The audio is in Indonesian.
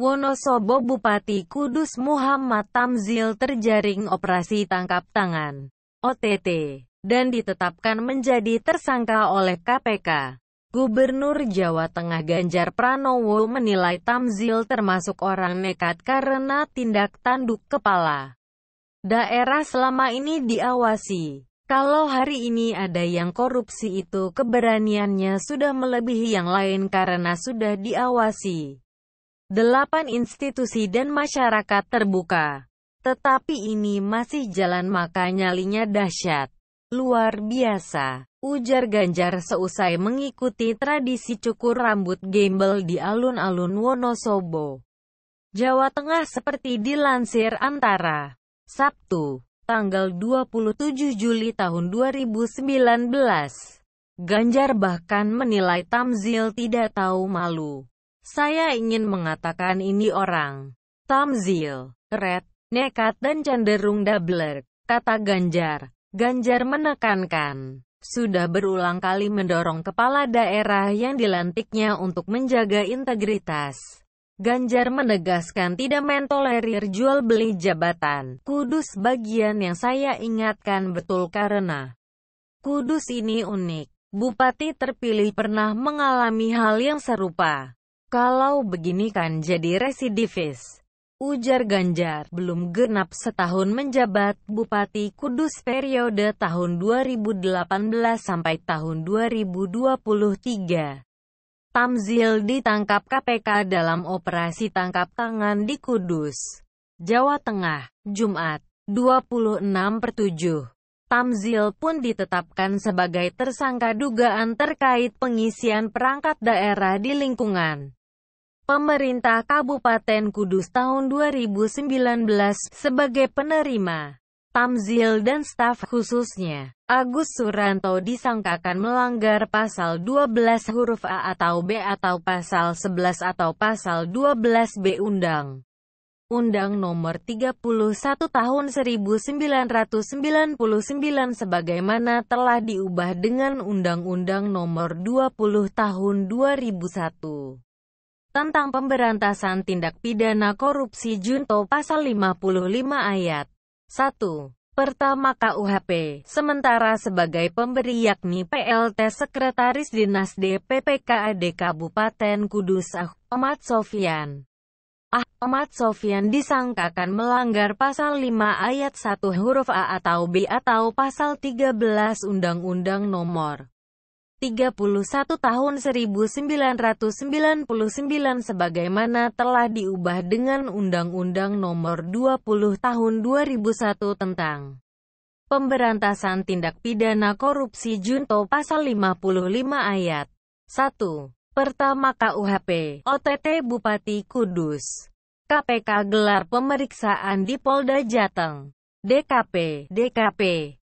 Wonosobo, Bupati Kudus Muhammad Tamzil terjaring operasi tangkap tangan (OTT) dan ditetapkan menjadi tersangka oleh KPK. Gubernur Jawa Tengah Ganjar Pranowo menilai Tamzil termasuk orang nekat karena tindak tanduk kepala daerah selama ini diawasi. Kalau hari ini ada yang korupsi itu keberaniannya sudah melebihi yang lain karena sudah diawasi 8 institusi dan masyarakat terbuka. Tetapi ini masih jalan maka nyalinya dahsyat. Luar biasa, ujar Ganjar seusai mengikuti tradisi cukur rambut gembel di alun-alun Wonosobo, Jawa Tengah seperti dilansir Antara. Sabtu, tanggal 27 Juli tahun 2019. Ganjar bahkan menilai Tamzil tidak tahu malu. Saya ingin mengatakan ini orang Tamzil, red, nekat dan cenderung dablek, kata Ganjar. Ganjar menekankan, sudah berulang kali mendorong kepala daerah yang dilantiknya untuk menjaga integritas. Ganjar menegaskan tidak mentolerir jual beli jabatan. Kudus bagian yang saya ingatkan betul karena Kudus ini unik. Bupati terpilih pernah mengalami hal yang serupa. Kalau begini kan jadi residivis, ujar Ganjar. Belum genap setahun menjabat, Bupati Kudus periode tahun 2018 sampai tahun 2023. Tamzil ditangkap KPK dalam operasi tangkap tangan di Kudus, Jawa Tengah, Jumat, 26/7. Tamzil pun ditetapkan sebagai tersangka dugaan terkait pengisian perangkat daerah di lingkungan pemerintah Kabupaten Kudus tahun 2019 sebagai penerima. Tamzil dan staf khususnya, Agus Soeranto, disangkakan melanggar pasal 12 huruf A atau B atau pasal 11 atau pasal 12B Undang-Undang Nomor 31 Tahun 1999 sebagaimana telah diubah dengan Undang-Undang Nomor 20 Tahun 2001. Tentang Pemberantasan Tindak Pidana Korupsi Junto pasal 55 ayat 1. Pertama KUHP, sementara sebagai pemberi yakni PLT Sekretaris Dinas DPPKAD Kabupaten Kudus Akhmad Sofyan disangkakan melanggar pasal 5 ayat 1 huruf A atau B atau pasal 13 Undang-Undang Nomor 31 Tahun 1999 sebagaimana telah diubah dengan Undang-Undang Nomor 20 Tahun 2001 tentang Pemberantasan Tindak Pidana Korupsi Junto pasal 55 ayat 1. Pertama KUHP, OTT Bupati Kudus. KPK gelar pemeriksaan di Polda Jateng. DKP